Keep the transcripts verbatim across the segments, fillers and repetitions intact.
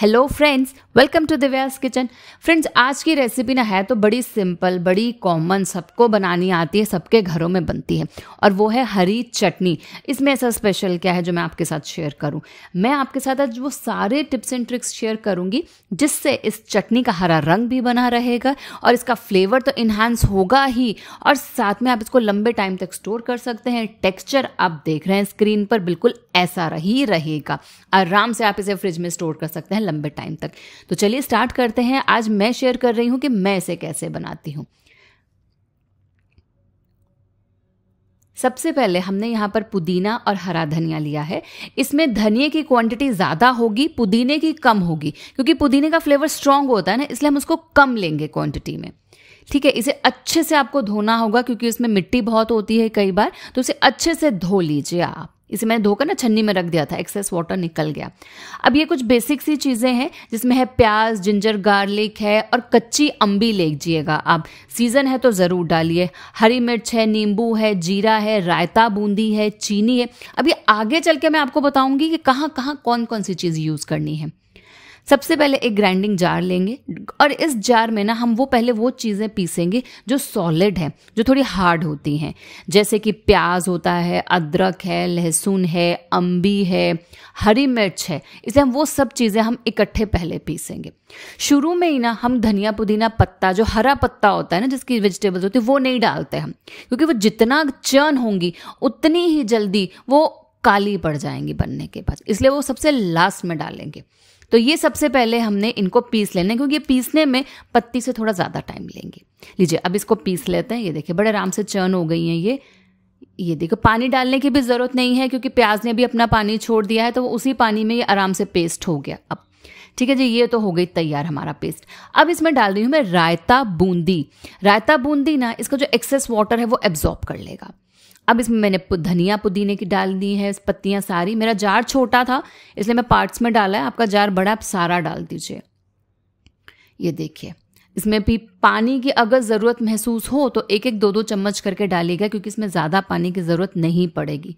Hello friends, welcome to Divya's kitchen. Friends, आज की recipe ना है तो बड़ी सिंपल, बड़ी कॉमन, सबको बनानी आती है, सबके घरों में बनती है, और वो है हरी चटनी। इसमें ऐसा स्पेशल क्या है जो मैं आपके साथ शेयर करूं? मैं आपके साथ आज वो सारे टिप्स एंड ट्रिक्स शेयर करूंगी जिससे इस चटनी का हरा रंग भी बना रहेगा और इसका फ्लेवर तो इन्हांस होगा ही, और साथ में आप इसको लंबे टाइम तक स्टोर कर सकते हैं। टेक्स्चर आप देख रहे हैं स्क्रीन पर, बिल्कुल ऐसा ही रहेगा। आराम से आप इसे फ्रिज में स्टोर कर सकते हैं लंबे टाइम तक। तो चलिए स्टार्ट करते हैं। आज मैं शेयर कर रही हूं कि मैं इसे कैसे बनाती हूं। सबसे पहले हमने यहाँ पर पुदीना और हरा धनिया लिया है। इसमें धनिये की क्वांटिटी ज़्यादा होगी, पुदीने की कम होगी, क्योंकि पुदीने का फ्लेवर स्ट्रांग होता है ना, इसलिए हम उसको कम लेंगे क्वांटिटी में। ठीक है, इसे अच्छे से आपको धोना होगा क्योंकि इसमें मिट्टी बहुत होती है कई बार, तो इसे अच्छे से धो लीजिए आप। इसे मैंने धोकर ना छन्नी में रख दिया था, एक्सेस वाटर निकल गया। अब ये कुछ बेसिक सी चीज़ें हैं जिसमें है प्याज, जिंजर गार्लिक है, और कच्ची अम्बी लीजिएगा आप, सीज़न है तो ज़रूर डालिए। हरी मिर्च है, नींबू है, जीरा है, रायता बूंदी है, चीनी है। अब ये आगे चल के मैं आपको बताऊंगी कि कहाँ कहाँ कौन कौन सी चीज़ यूज़ करनी है। सबसे पहले एक ग्राइंडिंग जार लेंगे और इस जार में ना हम वो पहले वो चीज़ें पीसेंगे जो सॉलिड हैं, जो थोड़ी हार्ड होती हैं, जैसे कि प्याज होता है, अदरक है, लहसुन है, अम्बी है, हरी मिर्च है। इसलिए हम वो सब चीज़ें हम इकट्ठे पहले पीसेंगे। शुरू में ही ना हम धनिया पुदीना पत्ता, जो हरा पत्ता होता है ना, जिसकी वेजिटेबल्स होती है, वो नहीं डालते हम, क्योंकि वो जितना चर्न होंगी उतनी ही जल्दी वो काली पड़ जाएंगी बनने के बाद, इसलिए वो सबसे लास्ट में डालेंगे। तो ये सबसे पहले हमने इनको पीस लेना है, क्योंकि ये पीसने में पत्ती से थोड़ा ज़्यादा टाइम लेंगे। लीजिए अब इसको पीस लेते हैं। ये देखिए बड़े आराम से चर्न हो गई हैं ये। ये देखो, पानी डालने की भी ज़रूरत नहीं है क्योंकि प्याज ने भी अपना पानी छोड़ दिया है, तो उसी पानी में ये आराम से पेस्ट हो गया अब। ठीक है जी, ये तो हो गई तैयार हमारा पेस्ट। अब इसमें डाल रही हूँ मैं रायता बूंदी। रायता बूंदी ना इसका जो एक्सेस वाटर है वो एब्जॉर्ब कर लेगा। अब इसमें मैंने धनिया पुदीने की डाल दी है पत्तियाँ सारी। मेरा जार छोटा था इसलिए मैं पार्ट्स में डाला है, आपका जार बड़ा, आप सारा डाल दीजिए। ये देखिए, इसमें भी पानी की अगर ज़रूरत महसूस हो तो एक एक दो दो चम्मच करके डालिएगा, क्योंकि इसमें ज़्यादा पानी की ज़रूरत नहीं पड़ेगी।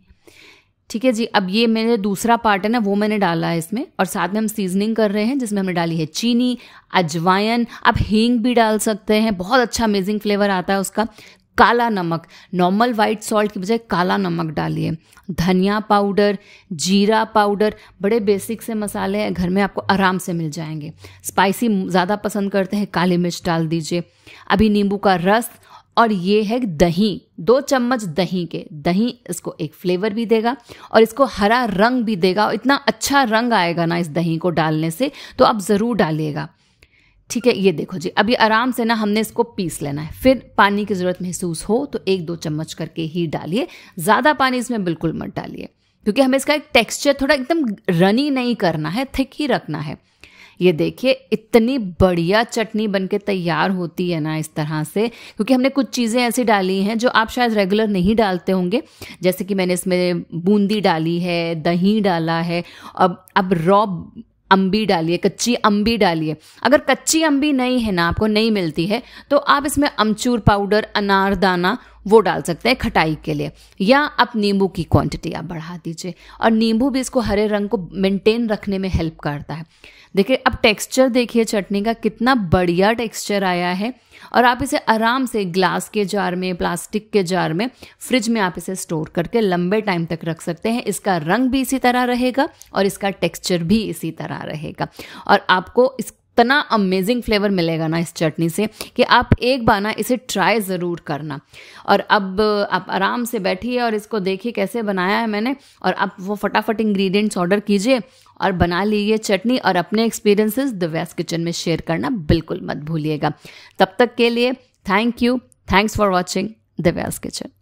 ठीक है जी, अब ये मैंने दूसरा पार्ट है ना वो मैंने डाला है इसमें, और साथ में हम सीजनिंग कर रहे हैं जिसमें हमने डाली है चीनी, अजवाइन, आप हींग भी डाल सकते हैं, बहुत अच्छा अमेजिंग फ्लेवर आता है उसका। काला नमक, नॉर्मल वाइट सॉल्ट की बजाय काला नमक डालिए, धनिया पाउडर, जीरा पाउडर, बड़े बेसिक से मसाले हैं, घर में आपको आराम से मिल जाएंगे। स्पाइसी ज़्यादा पसंद करते हैं, काली मिर्च डाल दीजिए, अभी नींबू का रस, और ये है दही, दो चम्मच दही के। दही इसको एक फ्लेवर भी देगा और इसको हरा रंग भी देगा, और इतना अच्छा रंग आएगा ना इस दही को डालने से, तो आप ज़रूर डालिएगा। ठीक है, ये देखो जी, अभी आराम से ना हमने इसको पीस लेना है। फिर पानी की ज़रूरत महसूस हो तो एक दो चम्मच करके ही डालिए, ज़्यादा पानी इसमें बिल्कुल मत डालिए, क्योंकि हमें इसका एक टेक्सचर थोड़ा एकदम रनी नहीं करना है, थिक ही रखना है। ये देखिए, इतनी बढ़िया चटनी बनके तैयार होती है ना इस तरह से, क्योंकि हमने कुछ चीज़ें ऐसी डाली हैं जो आप शायद रेगुलर नहीं डालते होंगे, जैसे कि मैंने इसमें बूंदी डाली है, दही डाला है, अब अब रॉ अम्बी डालिए, कच्ची अम्बी डालिए। अगर कच्ची अम्बी नहीं है ना, आपको नहीं मिलती है, तो आप इसमें अमचूर पाउडर, अनारदाना वो डाल सकते हैं खटाई के लिए, या आप नींबू की क्वांटिटी आप बढ़ा दीजिए। और नींबू भी इसको हरे रंग को मेंटेन रखने में हेल्प करता है। देखिए अब टेक्सचर देखिए चटनी का, कितना बढ़िया टेक्सचर आया है, और आप इसे आराम से ग्लास के जार में, प्लास्टिक के जार में, फ्रिज में आप इसे स्टोर करके लंबे टाइम तक रख सकते हैं। इसका रंग भी इसी तरह रहेगा और इसका टेक्सचर भी इसी तरह रहेगा, और आपको इस इतना अमेजिंग फ्लेवर मिलेगा ना इस चटनी से कि आप एक बार ना इसे ट्राई ज़रूर करना। और अब आप आराम से बैठिए और इसको देखिए कैसे बनाया है मैंने, और आप वो फटाफट इंग्रेडिएंट्स ऑर्डर कीजिए और बना लीजिए चटनी, और अपने एक्सपीरियंसेस दिव्यास किचन में शेयर करना बिल्कुल मत भूलिएगा। तब तक के लिए thank you, thanks for watching Divya's kitchen.